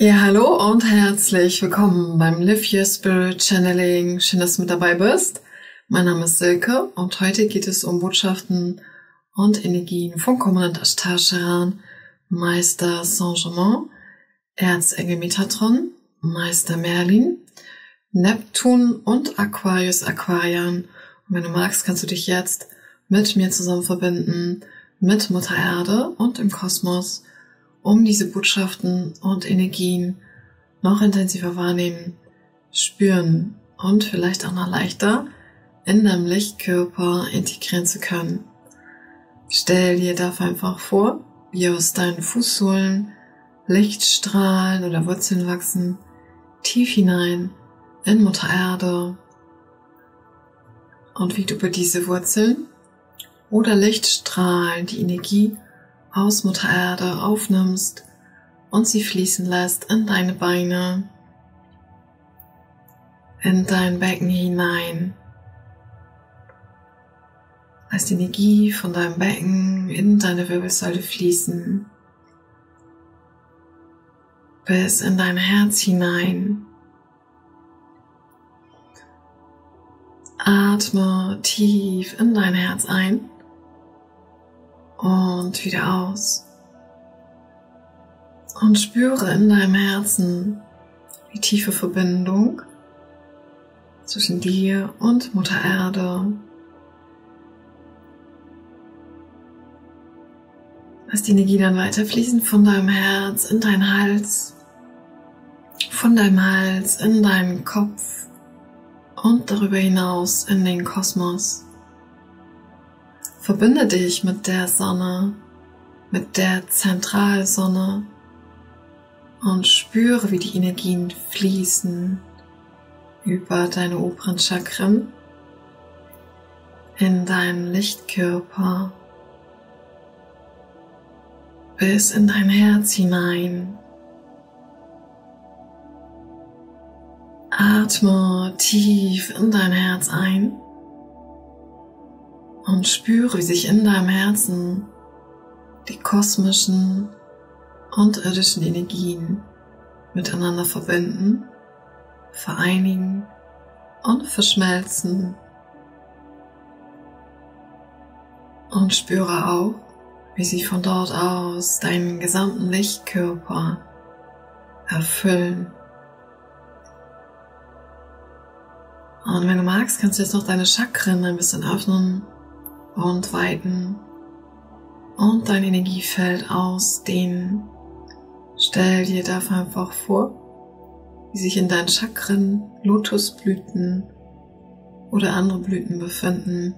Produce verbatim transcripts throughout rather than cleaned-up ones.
Ja, hallo und herzlich willkommen beim Live Your Spirit Channeling. Schön, dass du mit dabei bist. Mein Name ist Silke und heute geht es um Botschaften und Energien von Kommandant Ashtar Sheran, Meister Saint-Germain, Erz-Engel Metatron, Meister Merlin, Neptun und Aquarius Aquarian. Und wenn du magst, kannst du dich jetzt mit mir zusammen verbinden, mit Mutter Erde und im Kosmos, um diese Botschaften und Energien noch intensiver wahrnehmen, spüren und vielleicht auch noch leichter in deinem Lichtkörper integrieren zu können. Stell dir dafür einfach vor, wie aus deinen Fußsohlen Lichtstrahlen oder Wurzeln wachsen, tief hinein in Mutter Erde und wie du über diese Wurzeln oder Lichtstrahlen die Energie aus Mutter Erde aufnimmst und sie fließen lässt in deine Beine, in dein Becken hinein. Lass die Energie von deinem Becken in deine Wirbelsäule fließen, bis in dein Herz hinein. Atme tief in dein Herz ein und wieder aus. Und spüre in deinem Herzen die tiefe Verbindung zwischen dir und Mutter Erde. Lass die Energie dann weiterfließen von deinem Herz in deinen Hals, von deinem Hals in deinen Kopf und darüber hinaus in den Kosmos. Verbinde dich mit der Sonne, mit der Zentralsonne und spüre, wie die Energien fließen über deine oberen Chakren in deinen Lichtkörper bis in dein Herz hinein. Atme tief in dein Herz ein. Und spüre, wie sich in deinem Herzen die kosmischen und irdischen Energien miteinander verbinden, vereinigen und verschmelzen. Und spüre auch, wie sie von dort aus deinen gesamten Lichtkörper erfüllen. Und wenn du magst, kannst du jetzt noch deine Chakren ein bisschen öffnen und weiten und dein Energiefeld ausdehnen. Stell dir dafür einfach vor, wie sich in deinen Chakren Lotusblüten oder andere Blüten befinden,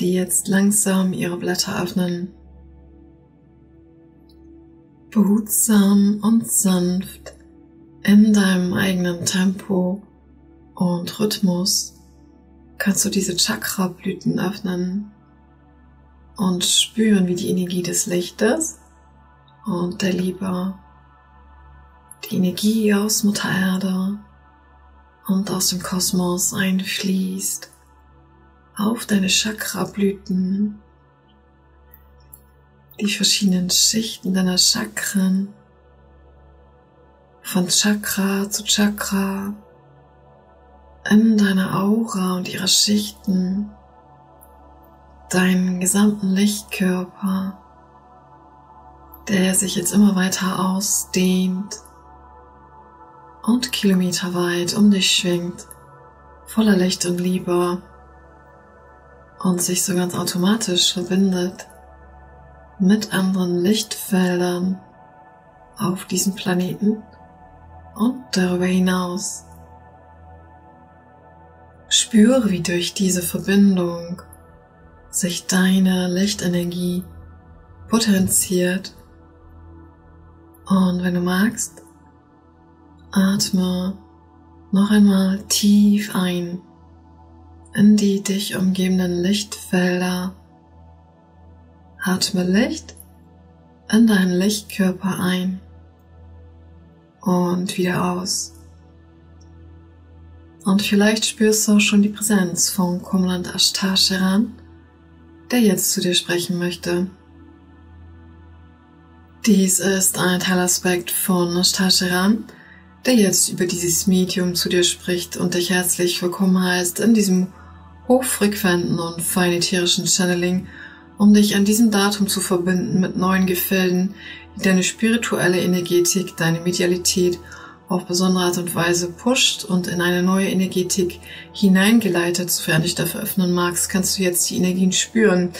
die jetzt langsam ihre Blätter öffnen. Behutsam und sanft in deinem eigenen Tempo und Rhythmus kannst du diese Chakrablüten öffnen und spüren, wie die Energie des Lichtes und der Liebe, die Energie aus Mutter Erde und aus dem Kosmos einfließt auf deine Chakrablüten, die verschiedenen Schichten deiner Chakren, von Chakra zu Chakra, in deiner Aura und ihrer Schichten, deinen gesamten Lichtkörper, der sich jetzt immer weiter ausdehnt und kilometerweit um dich schwingt, voller Licht und Liebe und sich so ganz automatisch verbindet mit anderen Lichtfeldern auf diesem Planeten und darüber hinaus. Spüre, wie durch diese Verbindung sich deine Lichtenergie potenziert. Und wenn du magst, atme noch einmal tief ein in die dich umgebenden Lichtfelder. Atme Licht in deinen Lichtkörper ein und wieder aus. Und vielleicht spürst du auch schon die Präsenz von Kommandant Ashtar Sheran, der jetzt zu dir sprechen möchte. Dies ist ein Teilaspekt von Ashtar Sheran, der jetzt über dieses Medium zu dir spricht und dich herzlich willkommen heißt in diesem hochfrequenten und feinätherischen Channeling, um dich an diesem Datum zu verbinden mit neuen Gefilden, die deine spirituelle Energetik, deine Medialität auf besondere Art und Weise pusht und in eine neue Energetik hineingeleitet. Sofern dich dafür öffnen magst, kannst du jetzt die Energien spüren,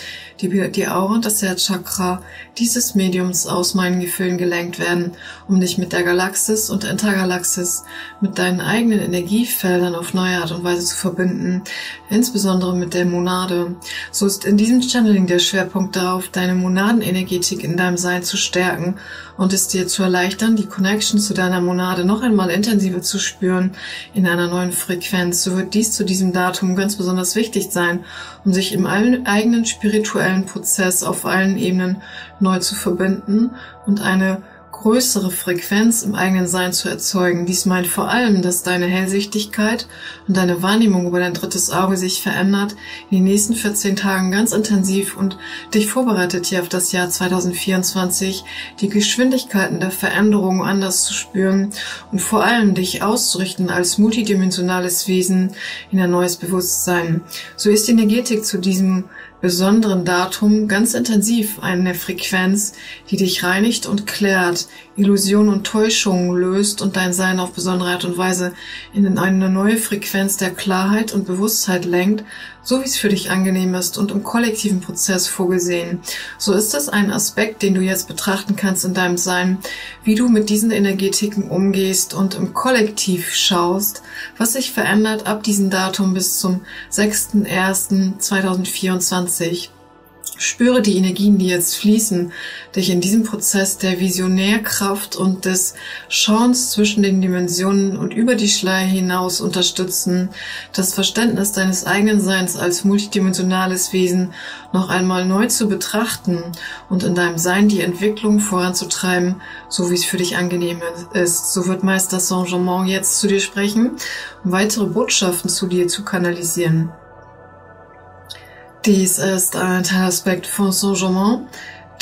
die die Aura und das Herzchakra dieses Mediums aus meinen Gefühlen gelenkt werden, um dich mit der Galaxis und der Intergalaxis, mit deinen eigenen Energiefeldern auf neue Art und Weise zu verbinden, insbesondere mit der Monade. So ist in diesem Channeling der Schwerpunkt darauf, deine Monadenenergetik in deinem Sein zu stärken und es dir zu erleichtern, die Connection zu deiner Monade noch noch einmal intensiver zu spüren in einer neuen Frequenz. So wird dies zu diesem Datum ganz besonders wichtig sein, um sich im eigenen spirituellen Prozess auf allen Ebenen neu zu verbinden und eine größere Frequenz im eigenen Sein zu erzeugen. Dies meint vor allem, dass deine Hellsichtigkeit und deine Wahrnehmung über dein drittes Auge sich verändert, in den nächsten vierzehn Tagen ganz intensiv und dich vorbereitet hier auf das Jahr zweitausendvierundzwanzig, die Geschwindigkeiten der Veränderung anders zu spüren und vor allem dich auszurichten als multidimensionales Wesen in ein neues Bewusstsein. So ist die Energetik zu diesem besonderen Datum ganz intensiv eine Frequenz, die dich reinigt und klärt, Illusionen und Täuschungen löst und dein Sein auf besondere Art und Weise in eine neue Frequenz der Klarheit und Bewusstheit lenkt, so wie es für dich angenehm ist und im kollektiven Prozess vorgesehen. So ist es ein Aspekt, den du jetzt betrachten kannst in deinem Sein, wie du mit diesen Energetiken umgehst und im Kollektiv schaust, was sich verändert ab diesem Datum bis zum sechsten ersten zweitausendvierundzwanzig. Spüre die Energien, die jetzt fließen, dich in diesem Prozess der Visionärkraft und des Schauens zwischen den Dimensionen und über die Schleier hinaus unterstützen, das Verständnis deines eigenen Seins als multidimensionales Wesen noch einmal neu zu betrachten und in deinem Sein die Entwicklung voranzutreiben, so wie es für dich angenehm ist. So wird Meister Saint-Germain jetzt zu dir sprechen, um weitere Botschaften zu dir zu kanalisieren. Dies ist ein Teilaspekt von Saint-Germain,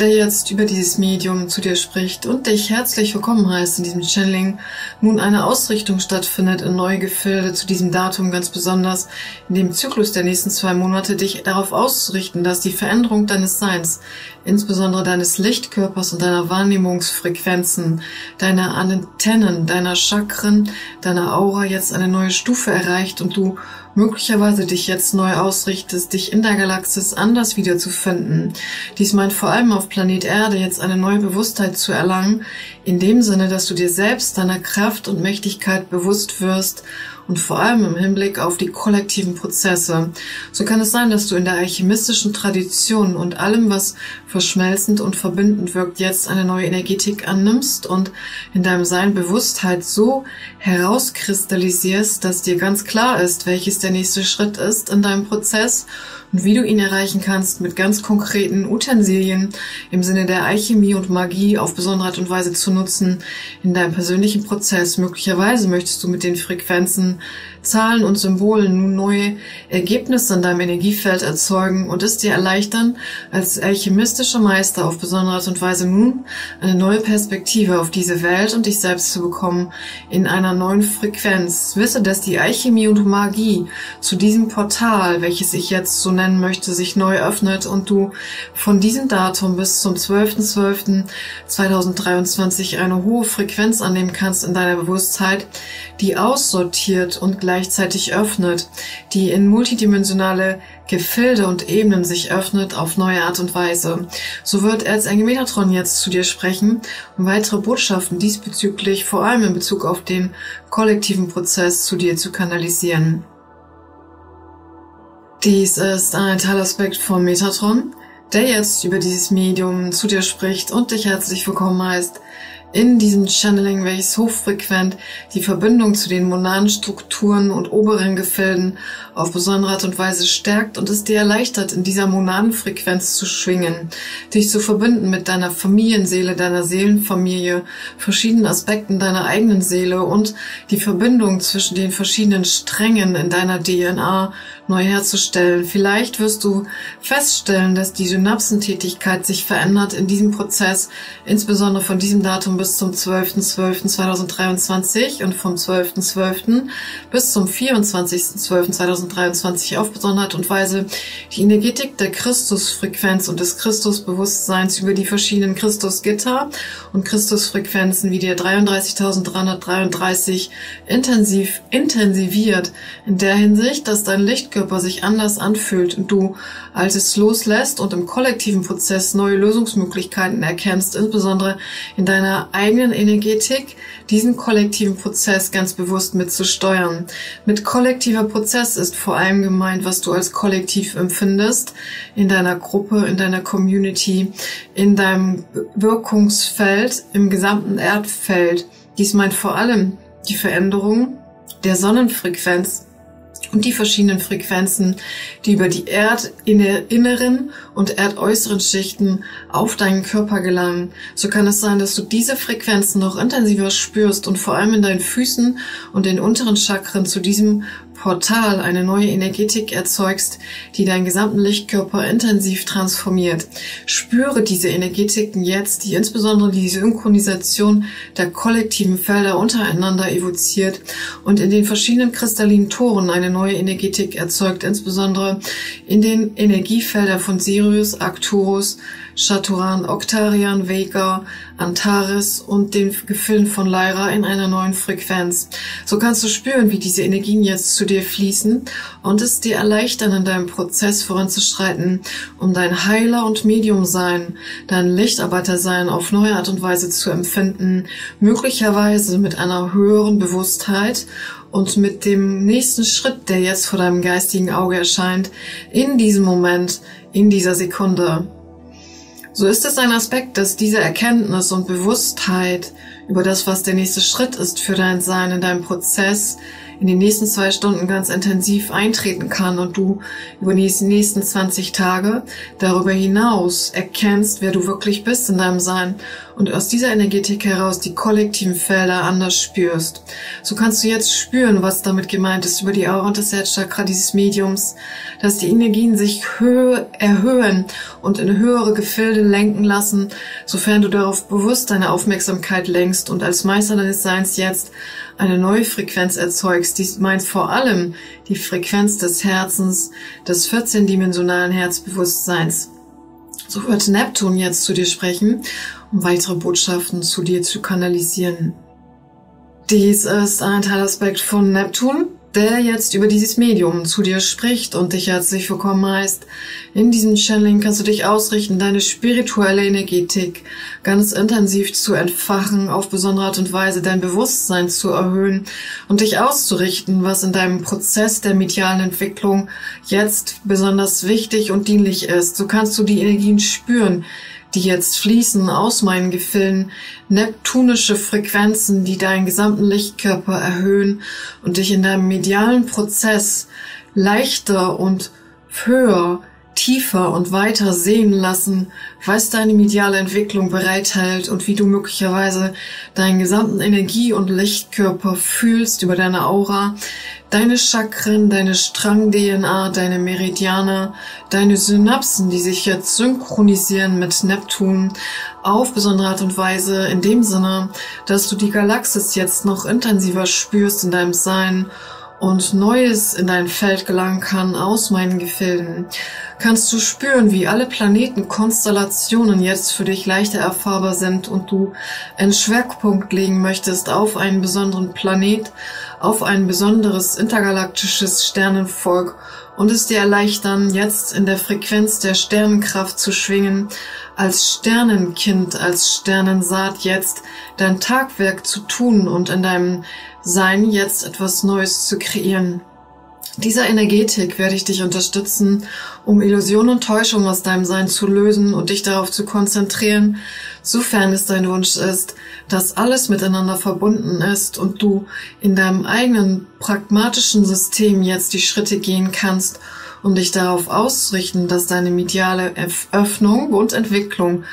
der jetzt über dieses Medium zu dir spricht und dich herzlich willkommen heißt in diesem Channeling. Nun eine Ausrichtung stattfindet in neue Gefilde zu diesem Datum, ganz besonders in dem Zyklus der nächsten zwei Monate, dich darauf auszurichten, dass die Veränderung deines Seins, insbesondere deines Lichtkörpers und deiner Wahrnehmungsfrequenzen, deiner Antennen, deiner Chakren, deiner Aura jetzt eine neue Stufe erreicht und du möglicherweise dich jetzt neu ausrichtest, dich in der Galaxis anders wiederzufinden. Dies meint vor allem auf Planet Erde jetzt eine neue Bewusstheit zu erlangen, in dem Sinne, dass du dir selbst deiner Kraft und Mächtigkeit bewusst wirst und vor allem im Hinblick auf die kollektiven Prozesse. So kann es sein, dass du in der alchemistischen Tradition und allem, was verschmelzend und verbindend wirkt, jetzt eine neue Energetik annimmst und in deinem Sein Bewusstheit so herauskristallisierst, dass dir ganz klar ist, welches der nächste Schritt ist in deinem Prozess und wie du ihn erreichen kannst mit ganz konkreten Utensilien im Sinne der Alchemie und Magie auf besondere Art und Weise zu nutzen in deinem persönlichen Prozess. Möglicherweise möchtest du mit den Frequenzen, Zahlen und Symbolen nun neue Ergebnisse in deinem Energiefeld erzeugen und es dir erleichtern, als alchemistischer Meister auf besondere Art und Weise nun eine neue Perspektive auf diese Welt und dich selbst zu bekommen in einer neuen Frequenz. Wisse, dass die Alchemie und Magie zu diesem Portal, welches ich jetzt so nennen möchte, sich neu öffnet und du von diesem Datum bis zum zwölften zwölften zweitausenddreiundzwanzig eine hohe Frequenz annehmen kannst in deiner Bewusstheit, die aussortiert und gleich gleichzeitig öffnet, die in multidimensionale Gefilde und Ebenen sich öffnet auf neue Art und Weise. So wird Erz-Engel Metatron jetzt zu dir sprechen, um weitere Botschaften diesbezüglich, vor allem in Bezug auf den kollektiven Prozess, zu dir zu kanalisieren. Dies ist ein Teilaspekt von Metatron, der jetzt über dieses Medium zu dir spricht und dich herzlich willkommen heißt in diesem Channeling, welches hochfrequent die Verbindung zu den monaden Strukturen und oberen Gefilden auf besondere Art und Weise stärkt und es dir erleichtert, in dieser Monadenfrequenz zu schwingen, dich zu verbinden mit deiner Familienseele, deiner Seelenfamilie, verschiedenen Aspekten deiner eigenen Seele und die Verbindung zwischen den verschiedenen Strängen in deiner D N A neu herzustellen. Vielleicht wirst du feststellen, dass die Synapsentätigkeit sich verändert in diesem Prozess, insbesondere von diesem Datum bis zum zwölften zwölften zweitausenddreiundzwanzig und vom zwölften zwölften bis zum vierundzwanzigsten zwölften zweitausenddreiundzwanzig auf besondere und Weise die Energetik der Christusfrequenz und des Christusbewusstseins über die verschiedenen Christusgitter und Christusfrequenzen wie der dreiunddreißigtausenddreihundertdreiunddreißig intensiv intensiviert, in der Hinsicht, dass dein Lichtkörper sich anders anfühlt und du Altes loslässt und im kollektiven Prozess neue Lösungsmöglichkeiten erkennst, insbesondere in deiner eigenen Energetik, diesen kollektiven Prozess ganz bewusst mitzusteuern. Mit kollektiver Prozess ist vor allem gemeint, was du als Kollektiv empfindest, in deiner Gruppe, in deiner Community, in deinem Wirkungsfeld, im gesamten Erdfeld. Dies meint vor allem die Veränderung der Sonnenfrequenz und die verschiedenen Frequenzen, die über die erdinneren und erdäußeren Schichten auf deinen Körper gelangen. So kann es sein, dass du diese Frequenzen noch intensiver spürst und vor allem in deinen Füßen und den unteren Chakren zu diesem Portal eine neue Energetik erzeugst, die deinen gesamten Lichtkörper intensiv transformiert. Spüre diese Energetiken jetzt, die insbesondere die Synchronisation der kollektiven Felder untereinander evoziert und in den verschiedenen kristallinen Toren eine neue Energetik erzeugt, insbesondere in den Energiefeldern von Sirius, Arcturus, Chaturan, Oktarian, Vega, Antares und den Gefilden von Lyra in einer neuen Frequenz. So kannst du spüren, wie diese Energien jetzt zu dir fließen und es dir erleichtern, in deinem Prozess voranzuschreiten, um dein Heiler und Medium sein, dein Lichtarbeiter sein auf neue Art und Weise zu empfinden, möglicherweise mit einer höheren Bewusstheit und mit dem nächsten Schritt, der jetzt vor deinem geistigen Auge erscheint, in diesem Moment, in dieser Sekunde. So ist es ein Aspekt, dass diese Erkenntnis und Bewusstheit über das, was der nächste Schritt ist für dein Sein in deinem Prozess, in den nächsten zwei Stunden ganz intensiv eintreten kann und du über die nächsten zwanzig Tage darüber hinaus erkennst, wer du wirklich bist in deinem Sein und aus dieser Energetik heraus die kollektiven Felder anders spürst. So kannst du jetzt spüren, was damit gemeint ist über die Aura und das Herzchakra dieses Mediums, dass die Energien sich erhöhen und in höhere Gefilde lenken lassen, sofern du darauf bewusst deine Aufmerksamkeit lenkst und als Meister deines Seins jetzt eine neue Frequenz erzeugst. Dies meint vor allem die Frequenz des Herzens, des vierzehndimensionalen Herzbewusstseins. So wird Neptun jetzt zu dir sprechen, um weitere Botschaften zu dir zu kanalisieren. Dies ist ein Teilaspekt von Neptun, der jetzt über dieses Medium zu dir spricht und dich herzlich willkommen heißt. In diesem Channeling kannst du dich ausrichten, deine spirituelle Energetik ganz intensiv zu entfachen, auf besondere Art und Weise dein Bewusstsein zu erhöhen und dich auszurichten, was in deinem Prozess der medialen Entwicklung jetzt besonders wichtig und dienlich ist. So kannst du die Energien spüren, die jetzt fließen aus meinen Gefilden, neptunische Frequenzen, die deinen gesamten Lichtkörper erhöhen und dich in deinem medialen Prozess leichter und höher, tiefer und weiter sehen lassen, was deine mediale Entwicklung bereithält und wie du möglicherweise deinen gesamten Energie- und Lichtkörper fühlst über deine Aura, deine Chakren, deine Strang-D N A, deine Meridiane, deine Synapsen, die sich jetzt synchronisieren mit Neptun auf besondere Art und Weise, in dem Sinne, dass du die Galaxis jetzt noch intensiver spürst in deinem Sein und Neues in dein Feld gelangen kann aus meinen Gefilden. Kannst du spüren, wie alle Planetenkonstellationen jetzt für dich leichter erfahrbar sind und du einen Schwerpunkt legen möchtest auf einen besonderen Planet, auf ein besonderes intergalaktisches Sternenvolk und es dir erleichtern, jetzt in der Frequenz der Sternenkraft zu schwingen, als Sternenkind, als Sternensaat jetzt dein Tagwerk zu tun und in deinem Sein jetzt etwas Neues zu kreieren. Dieser Energetik werde ich dich unterstützen, um Illusion und Täuschung aus deinem Sein zu lösen und dich darauf zu konzentrieren, sofern es dein Wunsch ist, dass alles miteinander verbunden ist und du in deinem eigenen pragmatischen System jetzt die Schritte gehen kannst, um dich darauf auszurichten, dass deine mediale Öffnung und Entwicklung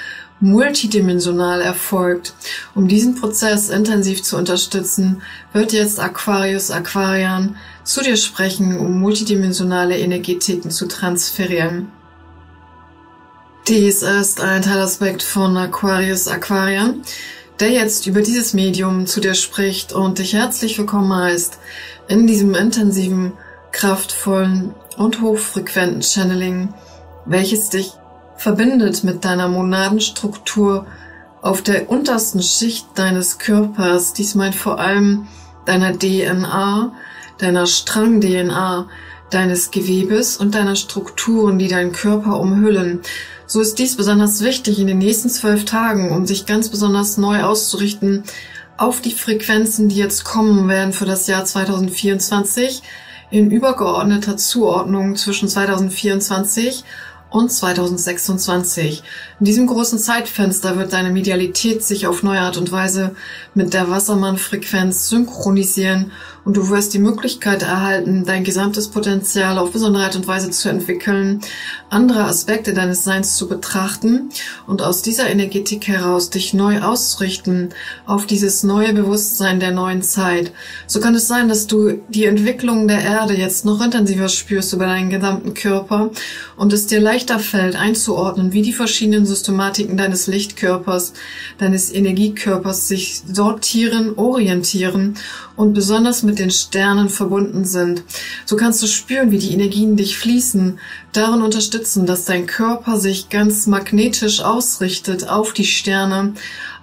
multidimensional erfolgt. Um diesen Prozess intensiv zu unterstützen, wird jetzt Aquarius Aquarian zu dir sprechen, um multidimensionale Energetiken zu transferieren. Dies ist ein Teilaspekt von Aquarius Aquarian, der jetzt über dieses Medium zu dir spricht und dich herzlich willkommen heißt in diesem intensiven, kraftvollen und hochfrequenten Channeling, welches dich verbindet mit deiner Monadenstruktur auf der untersten Schicht deines Körpers. Dies meint vor allem deiner D N A, deiner Strang-D N A, deines Gewebes und deiner Strukturen, die deinen Körper umhüllen. So ist dies besonders wichtig in den nächsten zwölf Tagen, um sich ganz besonders neu auszurichten auf die Frequenzen, die jetzt kommen werden für das Jahr zweitausendvierundzwanzig in übergeordneter Zuordnung zwischen zweitausendvierundzwanzig und zweitausendsechsundzwanzig. In diesem großen Zeitfenster wird deine Medialität sich auf neue Art und Weise mit der Wassermann-Frequenz synchronisieren und du wirst die Möglichkeit erhalten, dein gesamtes Potenzial auf besondere Art und Weise zu entwickeln, andere Aspekte deines Seins zu betrachten und aus dieser Energetik heraus dich neu auszurichten auf dieses neue Bewusstsein der neuen Zeit. So kann es sein, dass du die Entwicklung der Erde jetzt noch intensiver spürst über deinen gesamten Körper und es dir leichter fällt, einzuordnen, wie die verschiedenen Systematiken deines Lichtkörpers, deines Energiekörpers sich sortieren, orientieren und besonders mit den Sternen verbunden sind. So kannst du spüren, wie die Energien dich fließen, darin unterstützen, dass dein Körper sich ganz magnetisch ausrichtet auf die Sterne,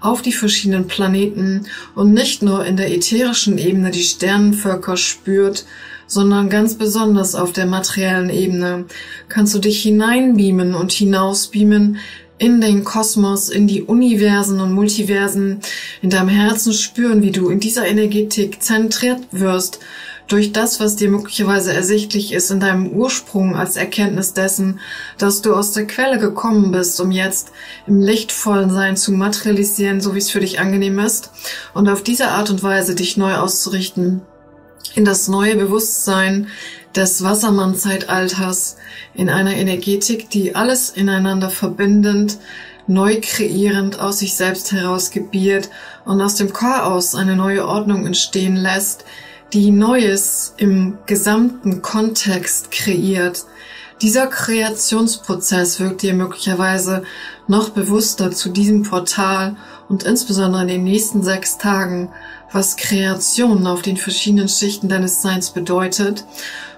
auf die verschiedenen Planeten und nicht nur in der ätherischen Ebene die Sternenvölker spürt, sondern ganz besonders auf der materiellen Ebene. Kannst du dich hineinbeamen und hinausbeamen in den Kosmos, in die Universen und Multiversen, in deinem Herzen spüren, wie du in dieser Energetik zentriert wirst durch das, was dir möglicherweise ersichtlich ist in deinem Ursprung als Erkenntnis dessen, dass du aus der Quelle gekommen bist, um jetzt im lichtvollen Sein zu materialisieren, so wie es für dich angenehm ist, und auf diese Art und Weise dich neu auszurichten in das neue Bewusstsein des Wassermann-Zeitalters, in einer Energetik, die alles ineinander verbindend, neu kreierend, aus sich selbst heraus gebiert und aus dem Chaos eine neue Ordnung entstehen lässt, die Neues im gesamten Kontext kreiert. Dieser Kreationsprozess wirkt dir möglicherweise noch bewusster zu diesem Portal und insbesondere in den nächsten sechs Tagen, was Kreation auf den verschiedenen Schichten deines Seins bedeutet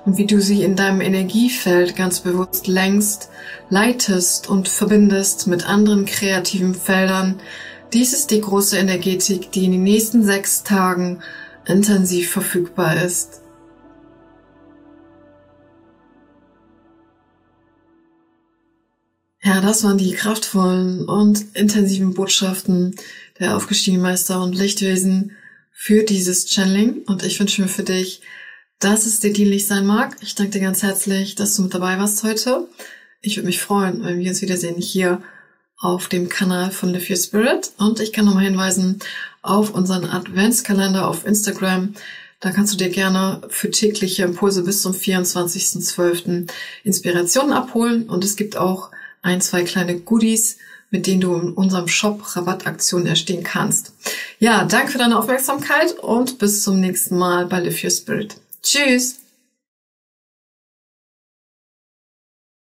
und wie du sie in deinem Energiefeld ganz bewusst lenkst, leitest und verbindest mit anderen kreativen Feldern. Dies ist die große Energetik, die in den nächsten sechs Tagen intensiv verfügbar ist. Ja, das waren die kraftvollen und intensiven Botschaften der aufgestiegenen Meister und Lichtwesen für dieses Channeling, und ich wünsche mir für dich, dass es dir dienlich sein mag. Ich danke dir ganz herzlich, dass du mit dabei warst heute. Ich würde mich freuen, wenn wir uns wiedersehen hier auf dem Kanal von Live Your Spirit, und ich kann nochmal hinweisen auf unseren Adventskalender auf Instagram. Da kannst du dir gerne für tägliche Impulse bis zum vierundzwanzigsten zwölften Inspirationen abholen, und es gibt auch ein, zwei kleine Goodies, mit denen du in unserem Shop Rabattaktionen erstehen kannst. Ja, danke für deine Aufmerksamkeit und bis zum nächsten Mal bei Live Your Spirit. Tschüss!